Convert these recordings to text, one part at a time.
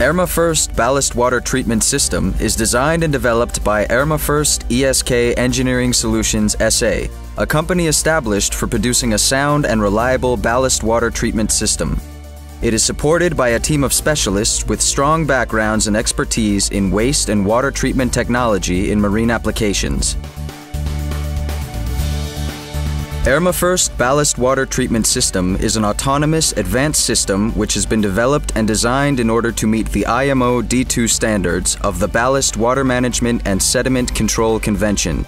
ERMA FIRST Ballast Water Treatment System is designed and developed by ERMA FIRST ESK Engineering Solutions SA, a company established for producing a sound and reliable ballast water treatment system. It is supported by a team of specialists with strong backgrounds and expertise in waste and water treatment technology in marine applications. ERMA FIRST Ballast Water Treatment System is an autonomous, advanced system which has been developed and designed in order to meet the IMO D2 standards of the Ballast Water Management and Sediment Control Convention.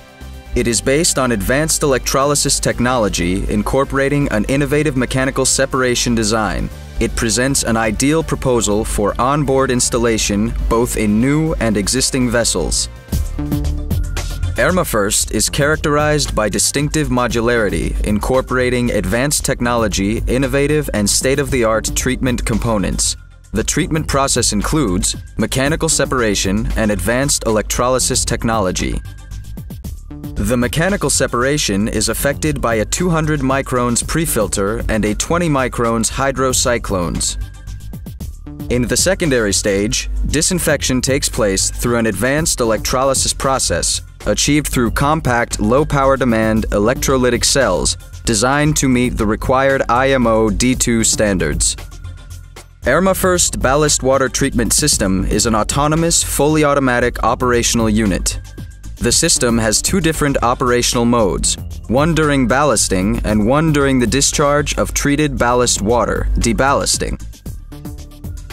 It is based on advanced electrolysis technology incorporating an innovative mechanical separation design. It presents an ideal proposal for onboard installation both in new and existing vessels. ERMA FIRST is characterized by distinctive modularity, incorporating advanced technology, innovative and state-of-the-art treatment components. The treatment process includes mechanical separation and advanced electrolysis technology. The mechanical separation is affected by a 200 microns pre-filter and a 20 microns hydrocyclones. In the secondary stage, disinfection takes place through an advanced electrolysis process achieved through compact low-power demand electrolytic cells designed to meet the required IMO D2 standards. ERMA FIRST Ballast Water Treatment System is an autonomous, fully automatic operational unit. The system has two different operational modes, one during ballasting and one during the discharge of treated ballast water, deballasting.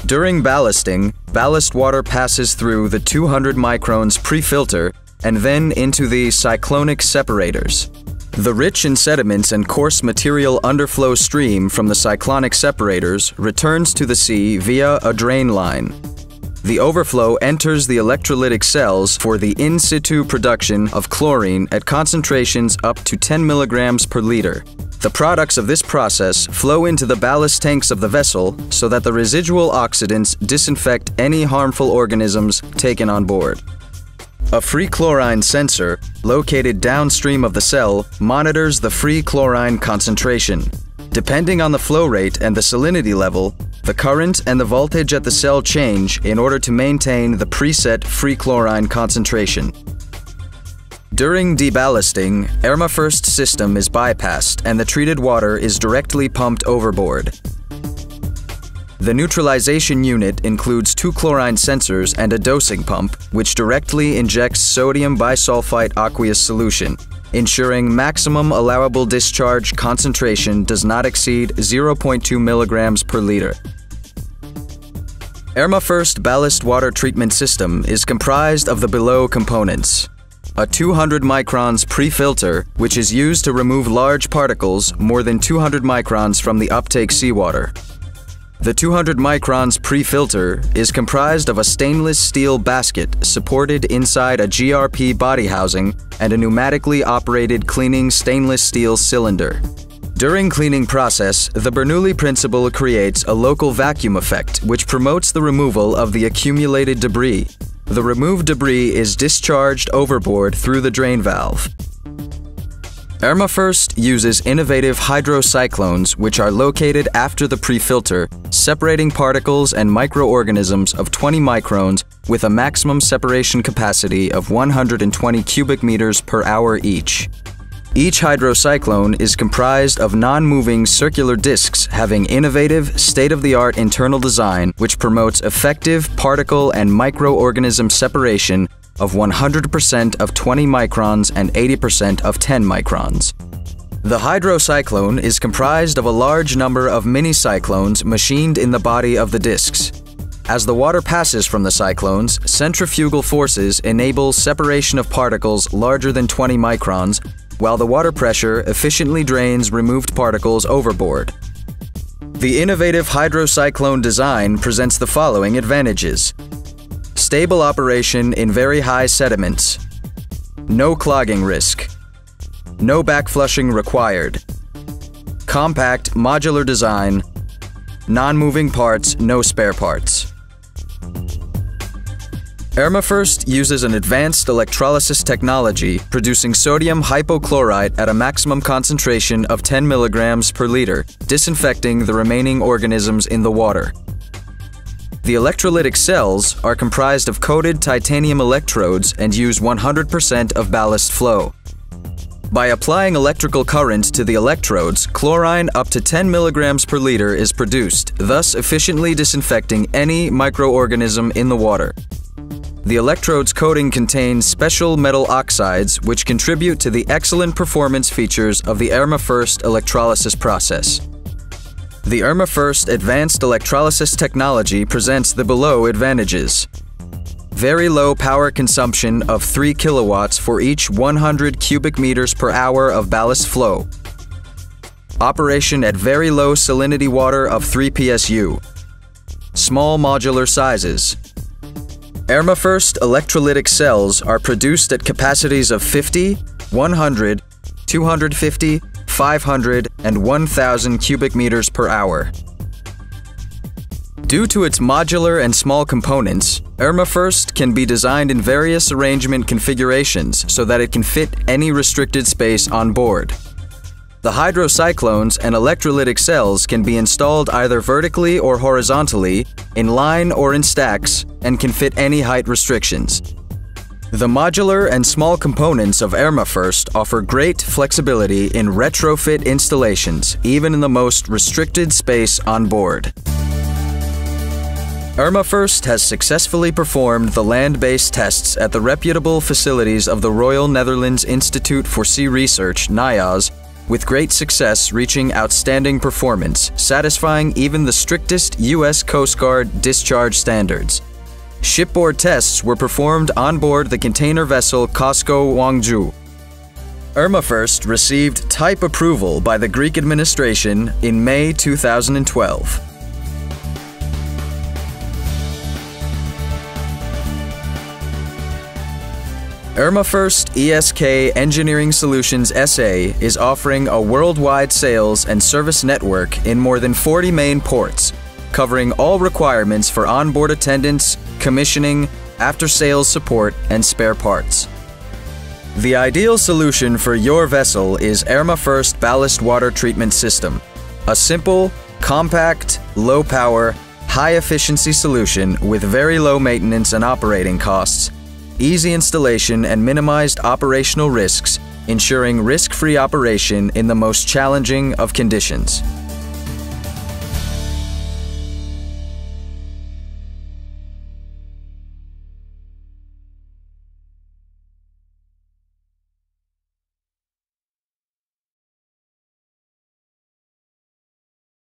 During ballasting, ballast water passes through the 200 microns pre-filter and then into the cyclonic separators. The rich in sediments and coarse material underflow stream from the cyclonic separators returns to the sea via a drain line. The overflow enters the electrolytic cells for the in situ production of chlorine at concentrations up to 10 milligrams per liter. The products of this process flow into the ballast tanks of the vessel so that the residual oxidants disinfect any harmful organisms taken on board. A free chlorine sensor, located downstream of the cell, monitors the free chlorine concentration. Depending on the flow rate and the salinity level, the current and the voltage at the cell change in order to maintain the preset free chlorine concentration. During deballasting, ERMA FIRST system is bypassed and the treated water is directly pumped overboard. The neutralization unit includes two chlorine sensors and a dosing pump, which directly injects sodium bisulfite aqueous solution, ensuring maximum allowable discharge concentration does not exceed 0.2 milligrams per liter. ERMA FIRST Ballast Water Treatment System is comprised of the below components. A 200 microns pre-filter, which is used to remove large particles more than 200 microns from the uptake seawater. The 200 microns pre-filter is comprised of a stainless steel basket supported inside a GRP body housing and a pneumatically operated cleaning stainless steel cylinder. During cleaning process, the Bernoulli principle creates a local vacuum effect which promotes the removal of the accumulated debris. The removed debris is discharged overboard through the drain valve. ERMA FIRST uses innovative hydrocyclones which are located after the pre-filter, separating particles and microorganisms of 20 microns with a maximum separation capacity of 120 cubic meters per hour each. Each hydrocyclone is comprised of non-moving circular discs having innovative, state-of-the-art internal design which promotes effective particle and microorganism separation of 100% of 20 microns and 80% of 10 microns. The hydrocyclone is comprised of a large number of mini-cyclones machined in the body of the discs. As the water passes from the cyclones, centrifugal forces enable separation of particles larger than 20 microns, while the water pressure efficiently drains removed particles overboard. The innovative hydrocyclone design presents the following advantages. Stable operation in very high sediments. No clogging risk. No backflushing required. Compact modular design. Non-moving parts, no spare parts. ERMA FIRST uses an advanced electrolysis technology producing sodium hypochlorite at a maximum concentration of 10 milligrams per liter, disinfecting the remaining organisms in the water. The electrolytic cells are comprised of coated titanium electrodes and use 100% of ballast flow. By applying electrical current to the electrodes, chlorine up to 10 milligrams per liter is produced, thus efficiently disinfecting any microorganism in the water. The electrode's coating contains special metal oxides, which contribute to the excellent performance features of the ERMA FIRST electrolysis process. The ERMA FIRST advanced electrolysis technology presents the below advantages. Very low power consumption of 3 kilowatts for each 100 cubic meters per hour of ballast flow. Operation at very low salinity water of 3 PSU. Small modular sizes. ERMA FIRST electrolytic cells are produced at capacities of 50, 100, 250, 500, and 1,000 cubic meters per hour. Due to its modular and small components, ERMA FIRST can be designed in various arrangement configurations so that it can fit any restricted space on board. The hydrocyclones and electrolytic cells can be installed either vertically or horizontally, in line or in stacks, and can fit any height restrictions. The modular and small components of ERMA FIRST offer great flexibility in retrofit installations, even in the most restricted space on board. ERMA FIRST has successfully performed the land-based tests at the reputable facilities of the Royal Netherlands Institute for Sea Research, NIOZ, with great success, reaching outstanding performance, satisfying even the strictest U.S. Coast Guard discharge standards. Shipboard tests were performed on board the container vessel Cosco Wangju. ERMA FIRST received type approval by the Greek administration in May 2012. ERMA FIRST ESK Engineering Solutions SA is offering a worldwide sales and service network in more than 40 main ports, covering all requirements for onboard attendance, commissioning, after-sales support, and spare parts. The ideal solution for your vessel is ERMA FIRST Ballast Water Treatment System, a simple, compact, low-power, high-efficiency solution with very low maintenance and operating costs, easy installation and minimized operational risks, ensuring risk-free operation in the most challenging of conditions.